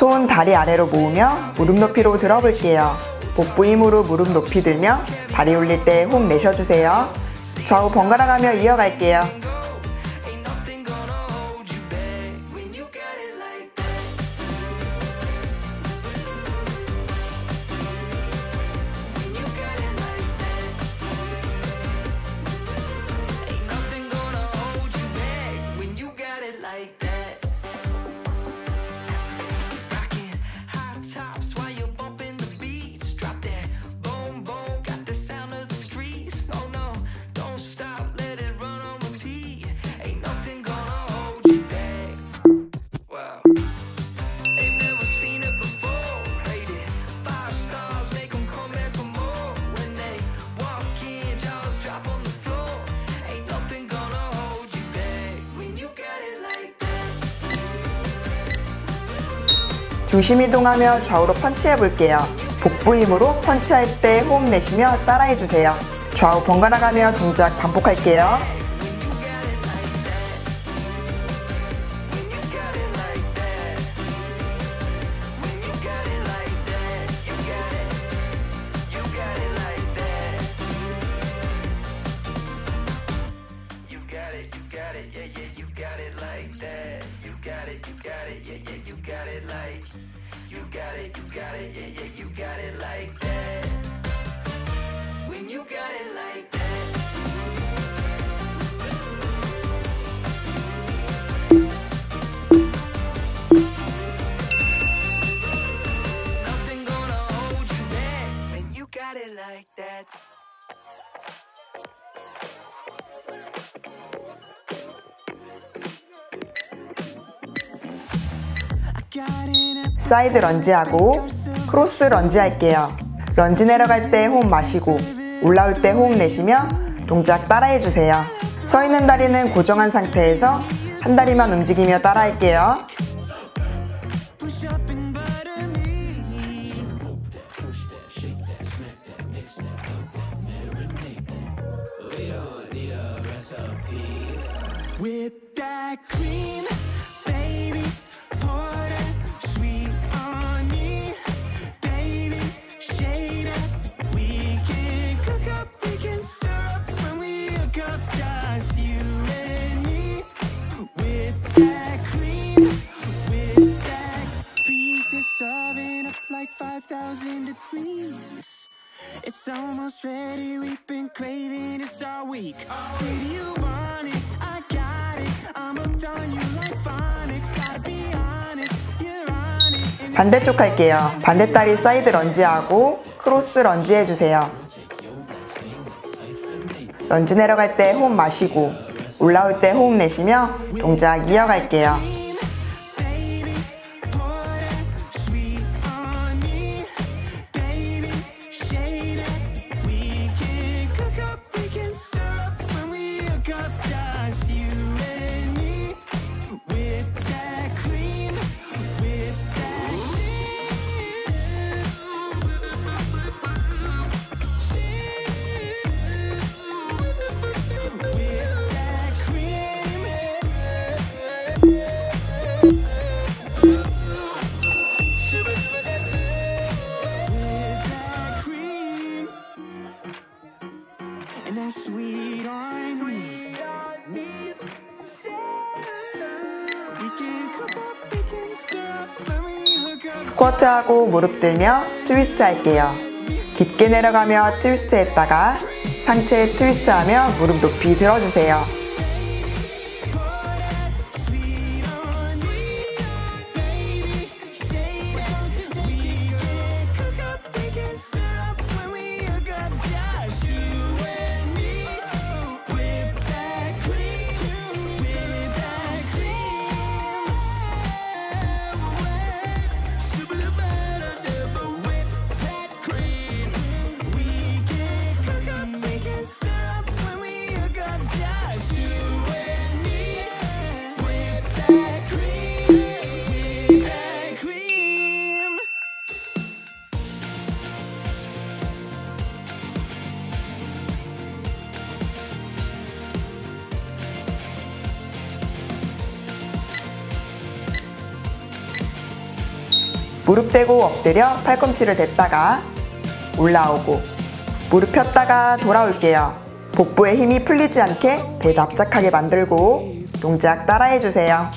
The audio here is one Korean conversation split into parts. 손 다리 아래로 모으며 무릎 높이로 들어볼게요. 복부 힘으로 무릎 높이 들며 다리 올릴 때 호흡 내쉬어주세요. 좌우 번갈아 가며 이어갈게요. 중심 이동하며 좌우로 펀치해볼게요. 복부 힘으로 펀치할 때 호흡 내쉬며 따라해주세요. 좌우 번갈아가며 동작 반복할게요. 사이드 런지하고 크로스 런지 할게요. 런지 내려갈 때 호흡 마시고 올라올 때 호흡 내쉬며 동작 따라해주세요. 서 있는 다리는 고정한 상태에서 한 다리만 움직이며 따라할게요. With that cream, baby, pour that sweet on me, baby, shade up, we can cook up, we can stir up, when we hook up, just you and me, with that cream, just serving up like 5,000 degrees, it's almost ready, we've been craving, it's our week, baby, you want it, I got it, I'm hooked on you like phonics, gotta be honest, you're on it. 반대쪽 할게요. 반대다리 사이드 런지하고 크로스 런지 해주세요. 런지 내려갈 때 호흡 마시고 올라올 때 호흡 내쉬며 동작 이어갈게요. 스쿼트하고 무릎 들며 트위스트 할게요. 깊게 내려가며 트위스트 했다가 상체 트위스트하며 무릎 높이 들어주세요. Yes. 무릎 대고 엎드려 팔꿈치를 댔다가 올라오고 무릎 폈다가 돌아올게요. 복부에 힘이 풀리지 않게 배 납작하게 만들고 동작 따라해주세요.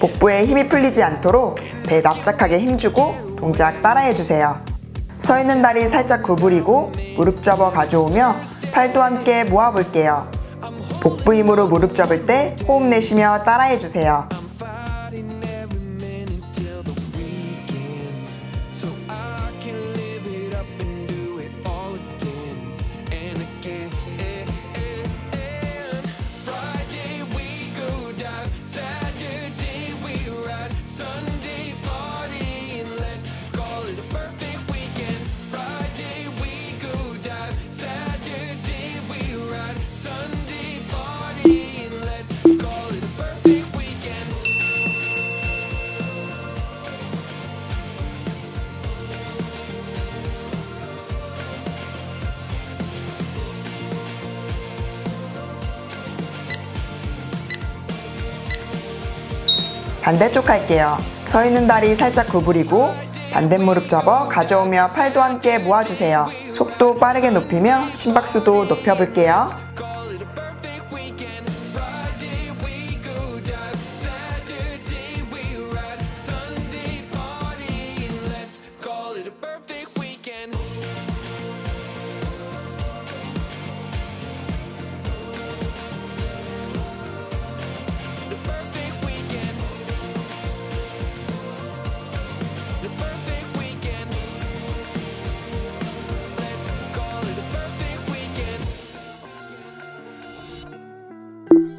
복부에 힘이 풀리지 않도록 배 납작하게 힘주고 동작 따라해주세요. 서 있는 다리 살짝 구부리고 무릎 접어 가져오며 팔도 함께 모아볼게요. 복부 힘으로 무릎 접을 때 호흡 내쉬며 따라해주세요. 반대쪽 할게요. 서 있는 다리 살짝 구부리고 반대 무릎 접어 가져오며 팔도 함께 모아주세요. 속도 빠르게 높이며 심박수도 높여볼게요.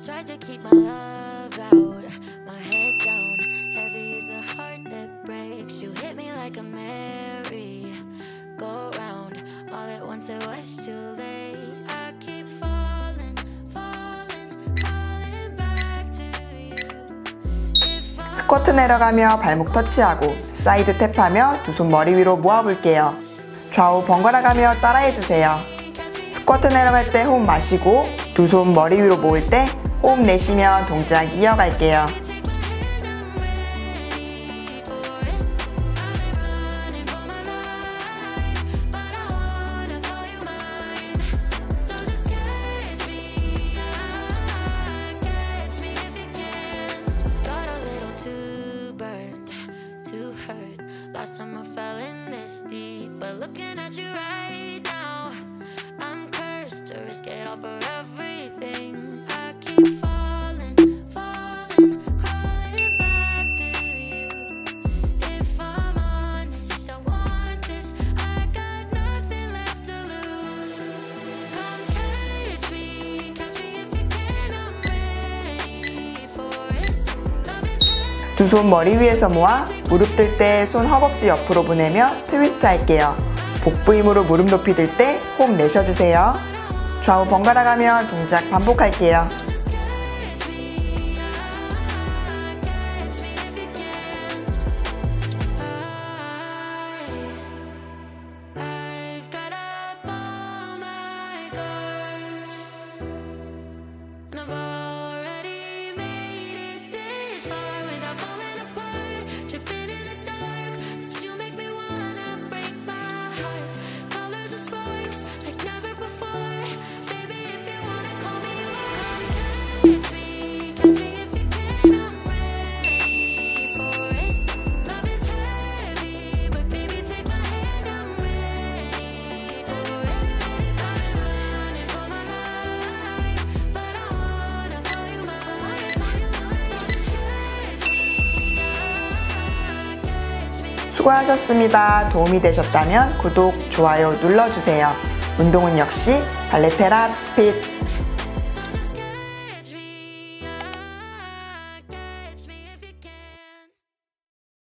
Tried to keep my love out, my head down. Heavy is the heart that breaks. You hit me like a merry go round. All at once it was too late. I keep falling, falling, falling back to you. 스쿼트 내려가며 발목 터치하고 사이드 탭하며 두 손 머리 위로 모아볼게요. 좌우 번갈아가며 따라해주세요. 스쿼트 내려갈 때 호흡 마시고 두 손 머리 위로 모을 때 호흡 내쉬며 동작 이어갈게요. 두 손 머리 위에서 모아 무릎 들 때 손 허벅지 옆으로 보내며 트위스트 할게요. 복부 힘으로 무릎 높이 들 때 호흡 내쉬어주세요. 좌우 번갈아가며 동작 반복할게요. 수고하셨습니다. 도움이 되셨다면 구독, 좋아요 눌러주세요. 운동은 역시 발레테라피!